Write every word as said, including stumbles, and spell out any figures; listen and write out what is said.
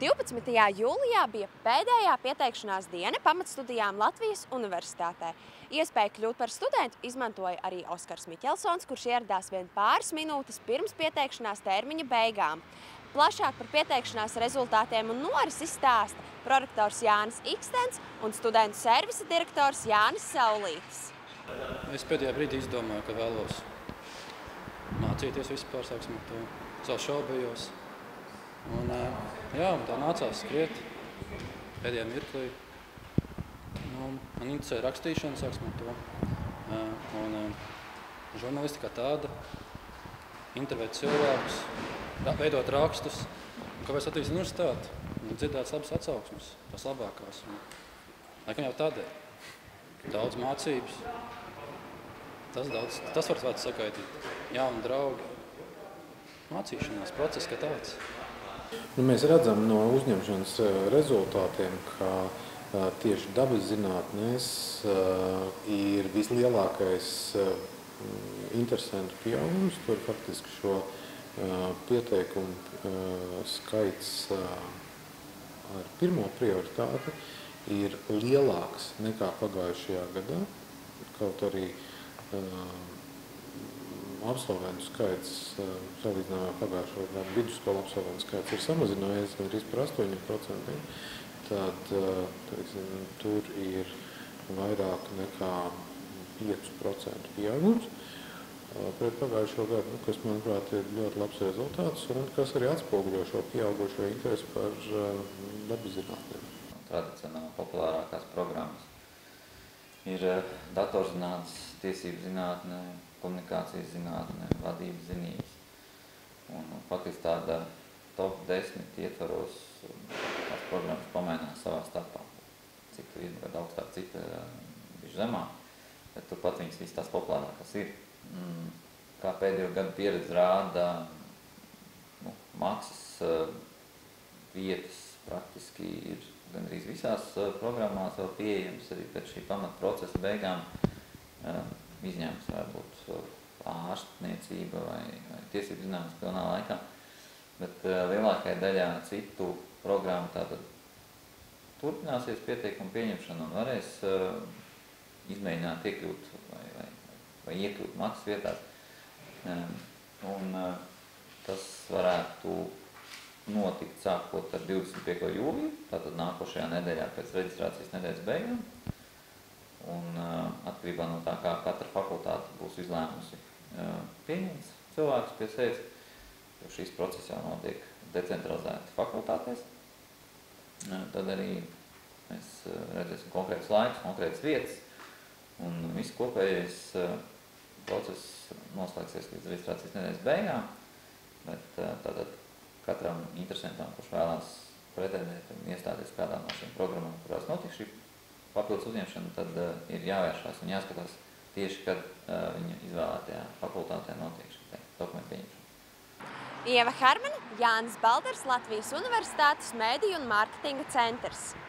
divpadsmitajā jūlijā bija pēdējā pieteikšanās diena pamatstudijām Latvijas Universitātē. Iespēju kļūt par studentu izmantoja arī Oskars Miķelsons, kurš ieradās vien pāris minūtes pirms pieteikšanās termiņa beigām. Plašāk par pieteikšanās rezultātiem un norisi stāsta prorektors Jānis Ikstens un studentu servisa direktors Jānis Saulītis. Es pēdējā brīdī izdomāju, ka vēlos mācīties vispār, sāksim ar to, savu šaubījos. Un, jā, tā nācās skriet pēdējā mirklī. Man interesē rakstīšana, sāksim ar to. Un žurnalistika tāda, intervēt cilvēkus, veidot rakstus. Un kāpēc Latvijas Universitāte? Dzirdētas labas atsauksmes, tās labākās. Laikam jau tādēļ. Daudz mācības. Tas daudz, tas var vārds sagaidīt. Jauni draugi. Mācīšanās process, ka tāds. Nu, mēs redzam no uzņemšanas rezultātiem, ka tieši dabas zinātnēs ir vislielākais interesantu pieaugums. Tur faktiski šo pieteikumu skaits ar pirmo prioritāti ir lielāks nekā pagājušajā gadā, kaut arī absolventu skaits, salīdzinājumā pagājušo gadu vidusskola absolventu skaits ir samazinājies gandrīz par astoņiem procentiem, tad teiksim, tur ir vairāk nekā pieci procenti pieaugums pret pagājušo gadu, kas, manuprāt, ir ļoti labs rezultāts un kas arī atspoguļo šo pieaugušo interesi par dabas zinātnēm. Tradicionāli populārākās programmas ir datorzinātnes, tiesību zinātne, komunikācijas zinātne, vadības zinības. Un faktiski tāda top desmit ietvaros tās programmas pamainās savā starpā. Cik tu ir, kad augstāk, cik bišķi zemāk, bet turpat viņas viss tās populārākās ir. Kā pēdējo gadu pieredze rāda, nu, maksas vietas praktiski ir gandrīz visās programmās vēl pieejams, arī pēc šī pamatprocesa beigām izņēmums varbūt ārstniecība vai, vai tiesību zinātnes pilnā laikā, bet uh, lielākajā daļā citu programmu tātad turpināsies pieteikumu pieņemšana un varēs uh, izmēģināt iekļūt vai, vai, vai iekļūt maksas vietās. Um, un uh, tas varētu notikt sākot ar divdesmit piekto jūliju, tātad nākošajā nedēļā pēc reģistrācijas nedēļas beigām. Un uh, atkarībā no tā, kā katra fakultāte būs izlēmusi uh, pieņemts cilvēkus pie sevis, jo šīs procesi jau notiek decentralizēti fakultātēs, uh, tad arī mēs uh, redzēsim konkrētas laiks, konkrētas vietas, un viss kopējais uh, process noslēgsies līdz reģistrācijas nedēļas beigām, bet uh, tātad katram interesantam, kurš vēlās pretendēt un iestāties kādā no šiem programmām, kurās notiek šī papildus uzņemšana, tad uh, ir jāvēršās un jāskatās tieši, kad uh, viņa izvēlētajā fakultātē notiek šī dokumenta pieņemšana. Ieva Hermana, Jānis Balders, Latvijas Universitātes Mēdiju un mārketinga centrs.